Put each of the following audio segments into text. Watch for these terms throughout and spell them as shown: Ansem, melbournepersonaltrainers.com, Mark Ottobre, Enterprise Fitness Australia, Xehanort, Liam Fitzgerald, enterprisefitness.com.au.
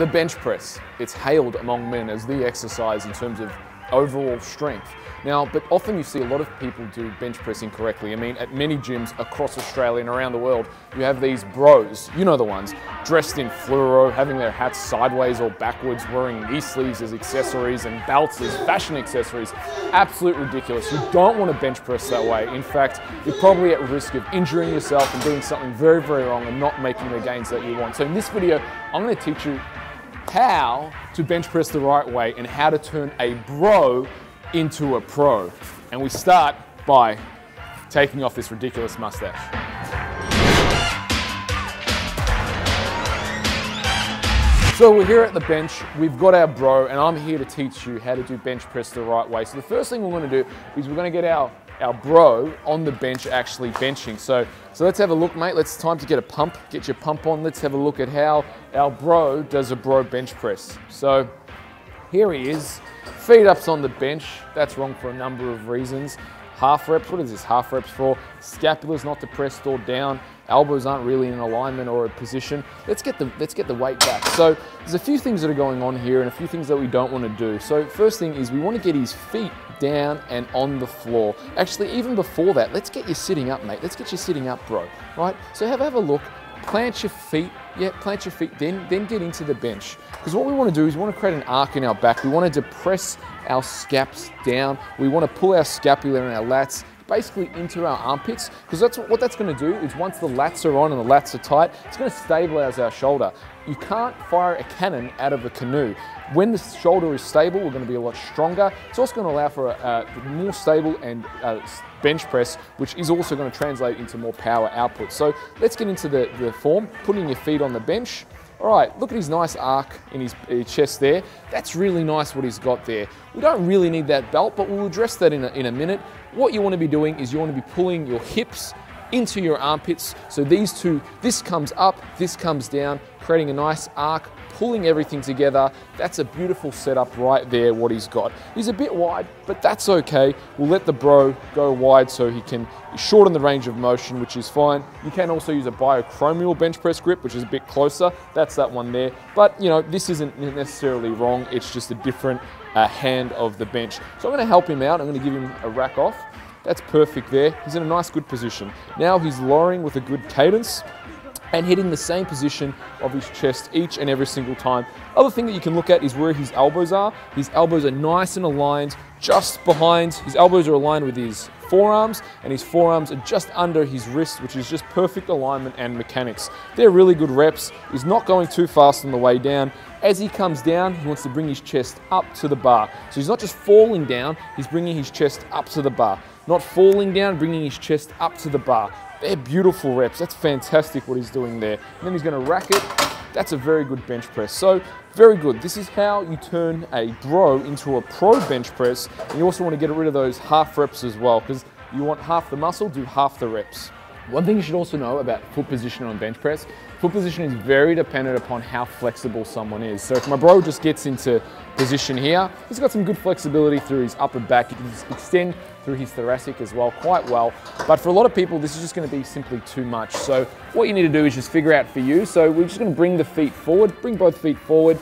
The bench press, it's hailed among men as the exercise in terms of overall strength. Now, but often you see a lot of people do bench press incorrectly. I mean, at many gyms across Australia and around the world, you have these bros, you know the ones, dressed in fluoro, having their hats sideways or backwards, wearing knee sleeves as accessories and belts as fashion accessories. Absolute ridiculous. You don't want to bench press that way. In fact, you're probably at risk of injuring yourself and doing something very, very wrong and not making the gains that you want. So in this video, I'm going to teach you how to bench press the right way and how to turn a bro into a pro. And we start by taking off this ridiculous mustache. So we're here at the bench, we've got our bro, and I'm here to teach you how to do bench press the right way. So the first thing we're gonna do is we're gonna get our bro on the bench actually benching. So let's have a look, mate. It's time to get a pump, get your pump on. Let's have a look at how our bro does a bro bench press. So here he is, feet ups on the bench. That's wrong for a number of reasons. Half reps, what is this half reps for? Scapula's not depressed or down. Elbows aren't really in alignment or a position. Let's get the weight back. So there's a few things that are going on here and a few things that we don't want to do. So first thing is we want to get his feet down and on the floor. Actually, even before that, let's get you sitting up, mate. Let's get you sitting up, bro, right? So have a look, plant your feet. Yeah, plant your feet, then get into the bench. Because what we want to do is we want to create an arc in our back. We want to depress our scaps down. We want to pull our scapula and our lats basically into our armpits, because that's what that's going to do is once the lats are on and the lats are tight, it's going to stabilize our shoulder. You can't fire a cannon out of a canoe. When the shoulder is stable, we're going to be a lot stronger. It's also going to allow for a more stable and bench press, which is also going to translate into more power output. So let's get into the form, putting your feet on the bench. All right, look at his nice arc in his chest there. That's really nice what he's got there. We don't really need that belt, but we'll address that in a minute. What you want to be doing is you want to be pulling your hips into your armpits. So these two, this comes up, this comes down, creating a nice arc, pulling everything together. That's a beautiful setup right there, what he's got. He's a bit wide, but that's okay. We'll let the bro go wide so he can shorten the range of motion, which is fine. You can also use a biochromial bench press grip, which is a bit closer. That's that one there. But you know, this isn't necessarily wrong. It's just a different hand of the bench. So I'm gonna help him out. I'm gonna give him a rack off. That's perfect there. He's in a nice, good position. Now he's lowering with a good cadence and hitting the same position of his chest each and every single time. Other thing that you can look at is where his elbows are. His elbows are nice and aligned just behind. His elbows are aligned with his forearms, and his forearms are just under his wrist, which is just perfect alignment and mechanics. They're really good reps. He's not going too fast on the way down. As he comes down, he wants to bring his chest up to the bar. So he's not just falling down, he's bringing his chest up to the bar. Not falling down, bringing his chest up to the bar. They're beautiful reps. That's fantastic what he's doing there. And then he's gonna rack it. That's a very good bench press. So very good. This is how you turn a bro into a pro bench press. And you also wanna get rid of those half reps as well, because you want half the muscle, do half the reps. One thing you should also know about foot position on bench press, foot position is very dependent upon how flexible someone is. So if my bro just gets into position here, he's got some good flexibility through his upper back. He can extend through his thoracic as well, quite well. But for a lot of people, this is just gonna be simply too much. So what you need to do is just figure out for you. So we're just gonna bring the feet forward, bring both feet forward.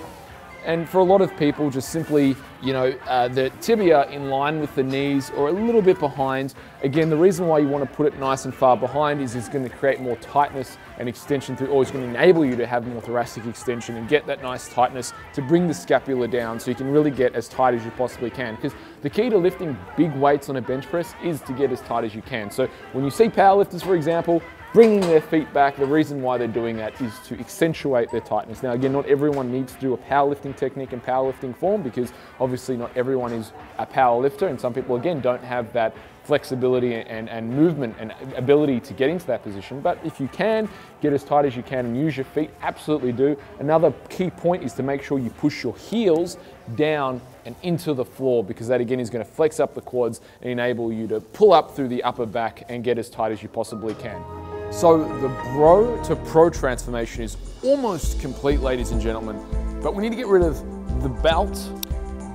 And for a lot of people, just simply, you know, the tibia in line with the knees or a little bit behind. Again, the reason why you want to put it nice and far behind is it's going to create more tightness and extension through, or it's going to enable you to have more thoracic extension and get that nice tightness to bring the scapula down so you can really get as tight as you possibly can. Because the key to lifting big weights on a bench press is to get as tight as you can. So when you see powerlifters, for example, bringing their feet back, the reason why they're doing that is to accentuate their tightness. Now again, not everyone needs to do a powerlifting technique and powerlifting form, because obviously not everyone is a powerlifter, and some people again don't have that flexibility and movement and ability to get into that position. But if you can, get as tight as you can and use your feet, absolutely do. Another key point is to make sure you push your heels down and into the floor, because that again is going to flex up the quads and enable you to pull up through the upper back and get as tight as you possibly can. So the bro to pro transformation is almost complete, ladies and gentlemen, but we need to get rid of the belt.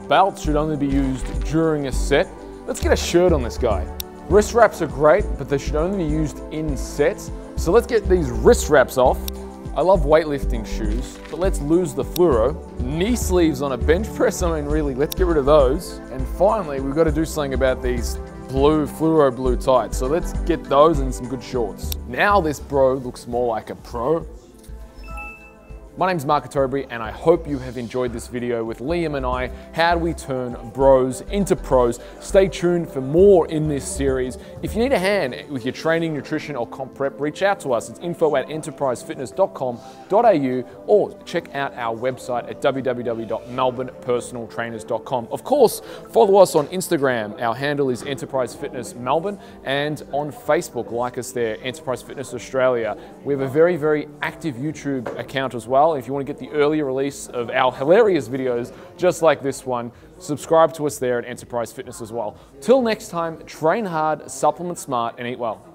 Belts should only be used during a set. Let's get a shirt on this guy. Wrist wraps are great, but they should only be used in sets. So let's get these wrist wraps off. I love weightlifting shoes, but let's lose the fluoro. Knee sleeves on a bench press, I mean really, let's get rid of those. And finally, we've got to do something about these blue, fluoro blue tights. So let's get those and some good shorts. Now this bro looks more like a pro. My name's Mark Ottobre, and I hope you have enjoyed this video with Liam and I, how do we turn bros into pros. Stay tuned for more in this series. If you need a hand with your training, nutrition, or comp prep, reach out to us. It's info@enterprisefitness.com.au or check out our website at www.melbournepersonaltrainers.com. Of course, follow us on Instagram. Our handle is Enterprise Fitness Melbourne, and on Facebook, like us there, Enterprise Fitness Australia. We have a very, very active YouTube account as well. If you want to get the early release of our hilarious videos, just like this one, subscribe to us there at Enterprise Fitness as well. Till next time, train hard, supplement smart, and eat well.